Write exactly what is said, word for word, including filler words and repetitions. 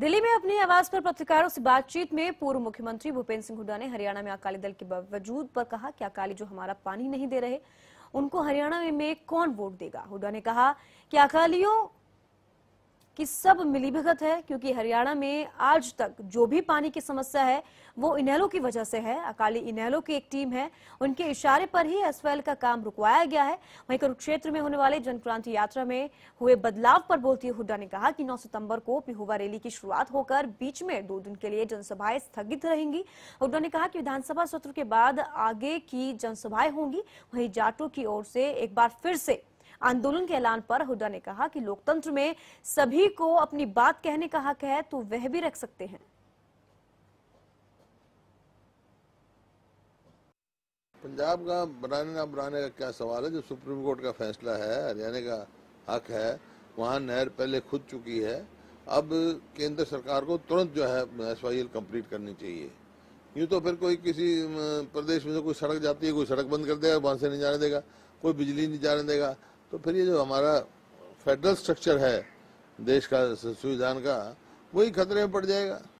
दिल्ली में अपनी आवाज पर पत्रकारों से बातचीत में पूर्व मुख्यमंत्री भूपेंद्र सिंह हुड्डा ने हरियाणा में अकाली दल के बावजूद पर कहा कि अकाली जो हमारा पानी नहीं दे रहे उनको हरियाणा में, में कौन वोट देगा। हुड्डा ने कहा कि अकालियों की सब मिलीभगत है, क्योंकि हरियाणा में आज तक जो भी पानी की समस्या है वो इनेलो की वजह से है। अकाली इनेलो की एक टीम है, उनके इशारे पर ही एस्वेल का काम रुकवाया गया है। वहीं कुरुक्षेत्र में होने वाले जनक्रांति यात्रा में हुए बदलाव पर बोलते हुए हुड्डा ने कहा कि नौ सितंबर को पिहोवा रैली की शुरुआत होकर बीच में दो दिन के लिए जनसभाएं स्थगित रहेंगी। हुड्डा ने कहा कि विधानसभा सत्र के बाद आगे की जनसभाएं होंगी। वहीं जाटों की ओर से एक बार फिर से आंदोलन के ऐलान पर हुड्डा ने कहा कि लोकतंत्र में सभी को अपनी बात कहने का हक है, तो वह भी रख सकते हैं। पंजाब का बनाने ना बनाने का क्या सवाल है, जो सुप्रीम कोर्ट का फैसला है, हरियाणा का हक है। वहां नहर पहले खुद चुकी है, अब केंद्र सरकार को तुरंत जो है एसवाईएल कंप्लीट करनी चाहिए। यूँ तो फिर कोई किसी प्रदेश में से कोई सड़क जाती है, कोई सड़क बंद कर देगा, वहां से नहीं जाने देगा, कोई बिजली नहीं जाने देगा। तो फिर ये जो हमारा फेडरल स्ट्रक्चर है देश का, संविधान का, वही खतरे में पड़ जाएगा।